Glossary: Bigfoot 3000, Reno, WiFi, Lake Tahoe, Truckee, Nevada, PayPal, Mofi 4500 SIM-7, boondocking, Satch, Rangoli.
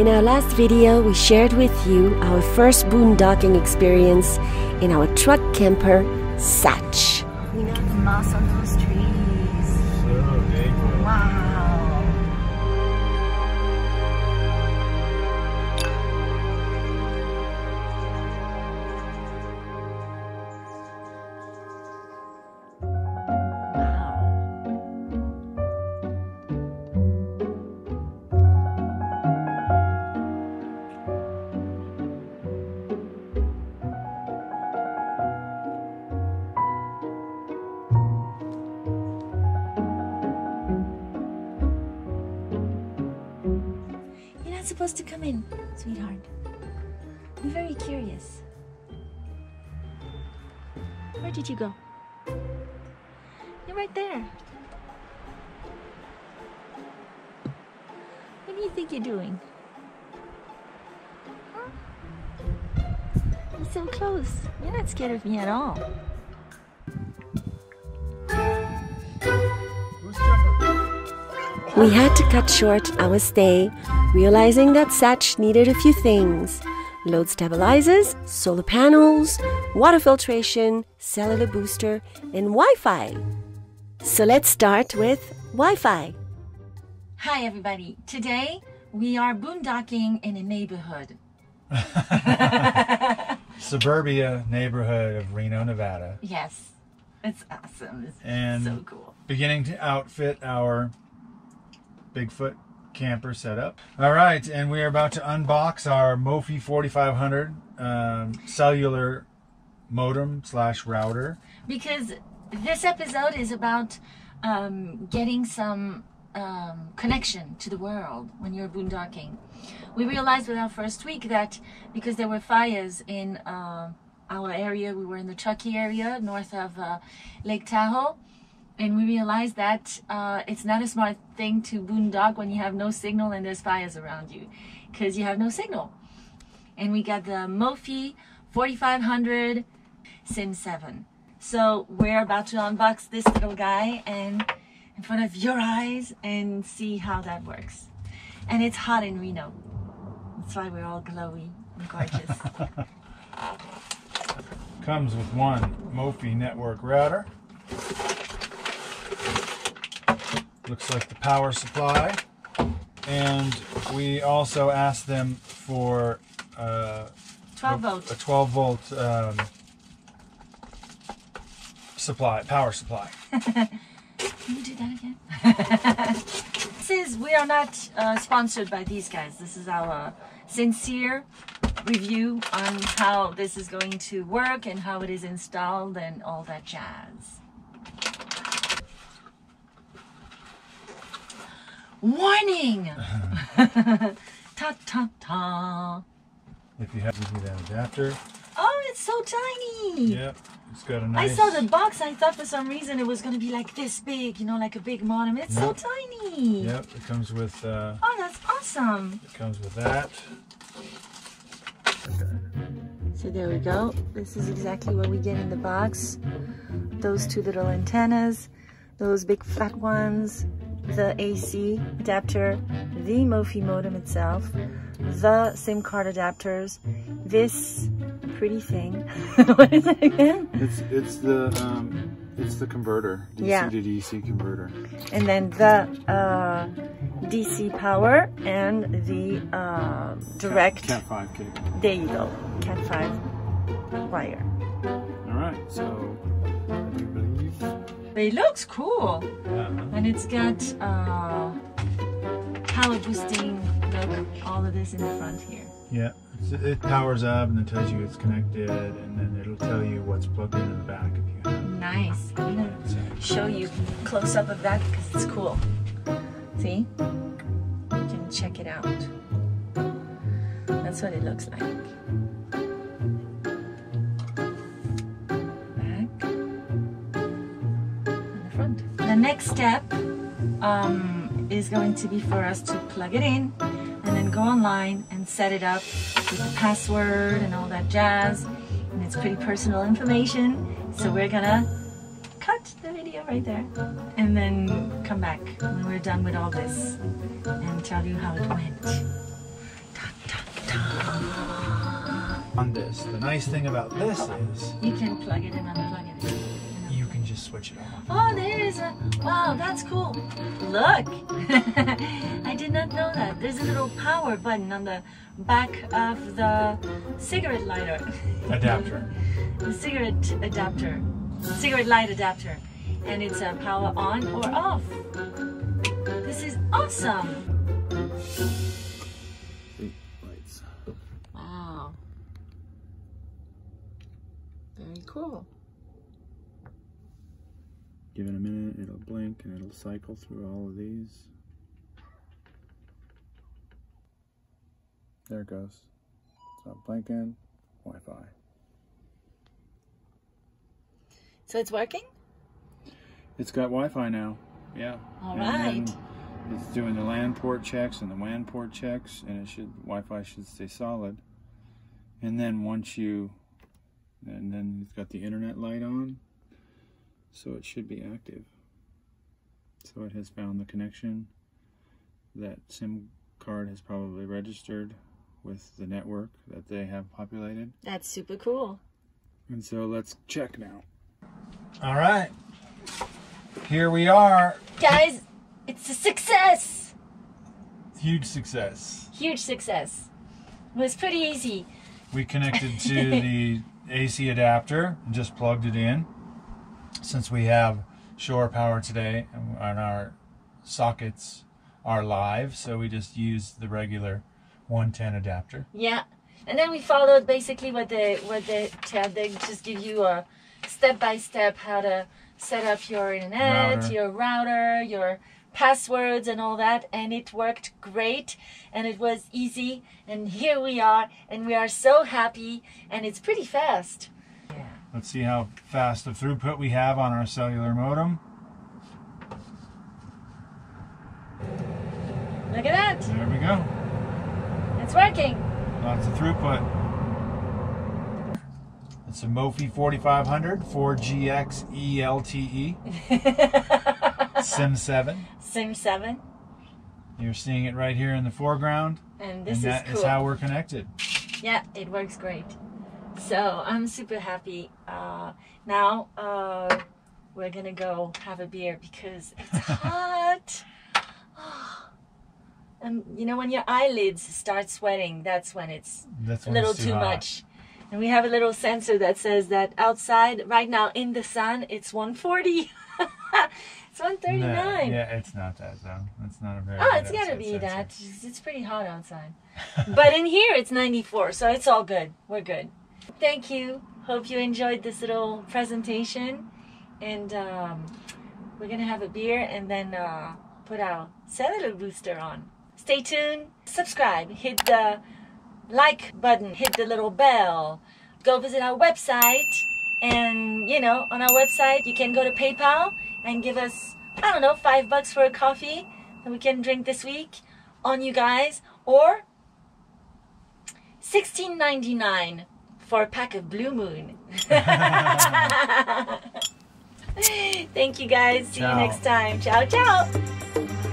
In our last video, we shared with you our first boondocking experience in our truck camper, Satch. Look at the moss on those trees. So big. Wow. Supposed to come in, sweetheart. I'm very curious. Where did you go? You're right there. What do you think you're doing? Huh? I'm so close. You're not scared of me at all. We had to cut short our stay, realizing that Satch needed a few things: load stabilizers, solar panels, water filtration, cellular booster, and Wi-Fi. So let's start with Wi-Fi. Hi everybody, today we are boondocking in a neighborhood. Suburbia neighborhood of Reno, Nevada. Yes, it's awesome, it's so cool. Beginning to outfit our Bigfoot camper setup. All right, and we are about to unbox our Mofi 4500 cellular modem / router, because this episode is about getting some connection to the world when you're boondocking. We realized with our first week that because there were fires in our area, we were in the Truckee area north of Lake Tahoe. And we realized that it's not a smart thing to boondock when you have no signal and there's fires around you, because you have no signal. And we got the Mofi 4500 SIM-7. So we're about to unbox this little guy and in front of your eyes and see how that works. And it's hot in Reno. That's why we're all glowy and gorgeous. Comes with one Mofi network router. Looks like the power supply, and we also asked them for 12 volt power supply. Can you do that again? This is, we are not sponsored by these guys. This is our sincere review on how this is going to work and how it is installed and all that jazz. Warning! Ta ta ta! If you have to do that adapter. Oh, it's so tiny! Yep, it's got a nice... I saw the box, I thought for some reason it was going to be like this big, you know, like a big modem. It's so tiny! Yep, it comes with... oh, that's awesome! It comes with that. So there we go. This is exactly what we get in the box. Those two little antennas, those big flat ones, the AC adapter, the Mofi modem itself, the SIM card adapters, this pretty thing. What is it again? It's the converter, DC to DC converter. And then the DC power and the direct Cat 5 cable. There you go, Cat 5 wire. All right, so it looks cool, and it's got power boosting. Look, all of this in the front here. Yeah, it powers up and it tells you it's connected, and then it'll tell you what's plugged in the back if you have. Nice. I'm gonna show you close up of that because it's cool. See, you can check it out. That's what it looks like. The next step is going to be for us to plug it in and then go online and set it up with a password and all that jazz. And it's pretty personal information, so we're gonna cut the video right there and then come back when we're done with all this and tell you how it went. on this. The nice thing about this is you can plug it and unplug it. You can just switch it off. Oh, there's a, wow, that's cool. Look, I did not know that. There's a little power button on the back of the cigarette lighter. Adapter. The cigarette adapter. Cigarette light adapter. And it's a power on or off. This is awesome. Lights. Wow. Very cool. Give it a minute, it'll blink and it'll cycle through all of these. There it goes. Stop blinking. Wi-Fi. So it's working? It's got Wi-Fi now. Yeah. All right. It's doing the LAN port checks and the WAN port checks, and it should, Wi-Fi should stay solid. And then once you, and then it's got the internet light on, so it should be active. So it has found the connection. That SIM card has probably registered with the network that they have populated. That's super cool. And so let's check now. All right, here we are. Guys. It's a success! Huge success. Huge success. It was pretty easy. We connected to the AC adapter and just plugged it in. Since we have shore power today and our sockets are live, so we just used the regular 110 adapter. Yeah, and then we followed basically what they had. They just give you a step-by-step how to set up your internet, your router, your passwords and all that, and it worked great and it was easy, and here we are and we are so happy, and it's pretty fast. Yeah. Let's see how fast of throughput we have on our cellular modem. Look at that. There we go. It's working. Lots of throughput. It's a Mofi 4500 4GX ELTE. SIM-7. SIM-7. You're seeing it right here in the foreground. And this and that is how we're connected. Yeah, it works great. So I'm super happy. Now we're going to go have a beer because it's hot. And you know, when your eyelids start sweating, that's when it's a little too much. And we have a little sensor that says that outside, right now in the sun, it's 140. It's 139. No, yeah, it's not that though. It's not a very. Oh, it's gotta be that. It's pretty hot outside, but in here it's 94, so it's all good. We're good. Thank you. Hope you enjoyed this little presentation, and we're gonna have a beer and then put our cellular booster on. Stay tuned. Subscribe. Hit the like button. Hit the little bell. Go visit our website. And, you know, on our website, you can go to PayPal and give us, I don't know, $5 for a coffee that we can drink this week on you guys. Or $16.99 for a pack of Blue Moon. Thank you, guys. See you next time. Ciao, ciao.